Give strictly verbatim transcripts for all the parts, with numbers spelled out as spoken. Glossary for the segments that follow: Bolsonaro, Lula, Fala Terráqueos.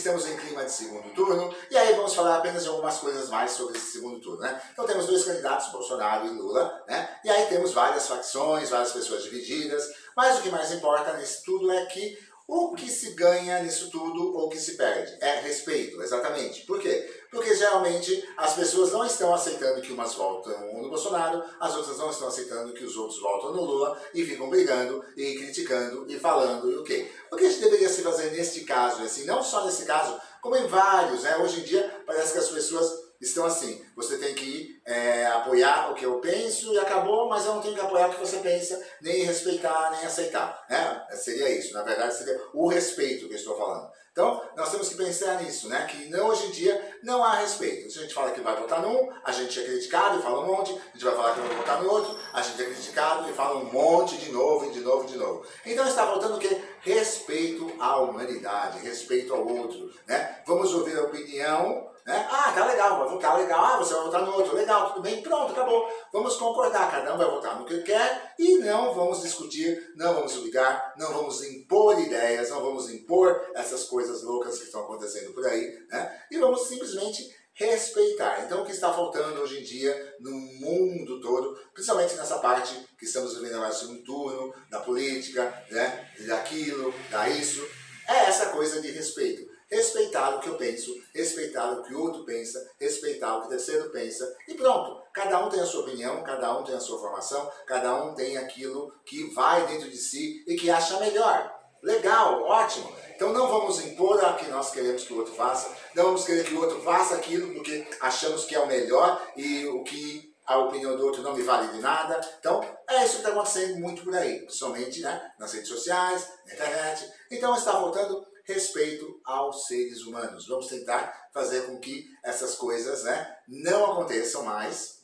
estamos em clima de segundo turno, e aí vamos falar apenas de algumas coisas mais sobre esse segundo turno, né? Então temos dois candidatos, Bolsonaro e Lula, né? E aí temos várias facções, várias pessoas divididas, mas o que mais importa nisso tudo é que o que se ganha nisso tudo ou o que se perde é respeito, exatamente. Por quê? Porque geralmente as pessoas não estão aceitando que umas votam no Bolsonaro, as outras não estão aceitando que os outros votam no Lula, e ficam brigando, e criticando, e falando, e o quê? O que a gente deveria se fazer neste caso, assim, não só nesse caso, como em vários, né? Hoje em dia parece que as pessoas estão assim, você tem que é, apoiar o que eu penso e acabou, mas eu não tenho que apoiar o que você pensa, nem respeitar, nem aceitar, né? Seria isso, na verdade seria o respeito que eu estou falando. Então, nós temos que pensar nisso, né? Que não, hoje em dia não há respeito. Se a gente fala que vai votar num, a gente é criticado e fala um monte, a gente vai falar que vai votar no outro, a gente é criticado e fala um monte de novo, e de novo, de novo. Então está faltando o quê? Respeito à humanidade, respeito ao outro, né? Vamos ouvir a opinião, né? Ah, tá legal, vai votar, legal, ah, você vai votar no outro, legal, tudo bem, pronto, acabou. Vamos concordar, cada um vai votar no que quer e não vamos discutir, não vamos brigar, não vamos impor ideias, não vamos impor essas coisas loucas que estão acontecendo por aí, né? E vamos simplesmente respeitar. Então o que está faltando hoje em dia no mundo todo, principalmente nessa parte que estamos vivendo agora, segundo turno, da política, né? Daquilo, da isso, é essa coisa de respeito. Respeitar o que eu penso, respeitar o que o outro pensa, respeitar o que o terceiro pensa e pronto. Cada um tem a sua opinião, cada um tem a sua formação, cada um tem aquilo que vai dentro de si e que acha melhor. Legal, ótimo. Então não vamos impor o que nós queremos que o outro faça, não vamos querer que o outro faça aquilo porque achamos que é o melhor e o que a opinião do outro não me vale de nada. Então, é isso que está acontecendo muito por aí, principalmente, né, nas redes sociais, na internet. Então está voltando respeito aos seres humanos. Vamos tentar fazer com que essas coisas, né, não aconteçam mais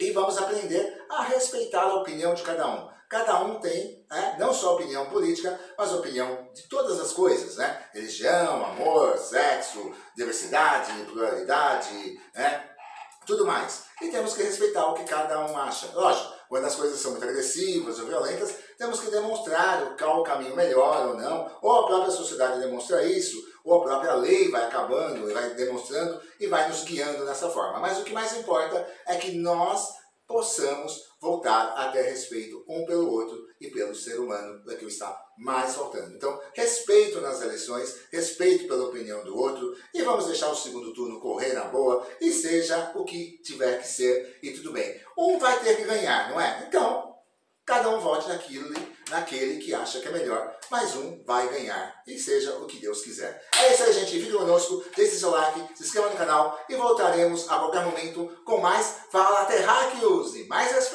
e vamos aprender a respeitar a opinião de cada um. Cada um tem, né, não só opinião política, mas opinião de todas as coisas, né? Religião, amor, sexo, diversidade, pluralidade, né? Tudo mais. E temos que respeitar o que cada um acha. Lógico, quando as coisas são muito agressivas ou violentas, temos que demonstrar qual o caminho melhor ou não, ou a própria sociedade demonstra isso, ou a própria lei vai acabando e vai demonstrando e vai nos guiando dessa forma. Mas o que mais importa é que nós possamos voltar a ter respeito um pelo outro e pelo ser humano, daquilo que está mais faltando. Então, respeito nas eleições, respeito pela opinião do outro e vamos deixar o segundo turno correr na boa e seja o que tiver que ser e tudo bem. Um vai ter que ganhar, não é? Então, cada um vote naquilo, naquele que acha que é melhor, mas um vai ganhar e seja o que Deus quiser. É isso aí, gente. Fique conosco, deixe seu like, se inscreva no canal e voltaremos a qualquer momento com mais Fala Terráqueos e mais respeito.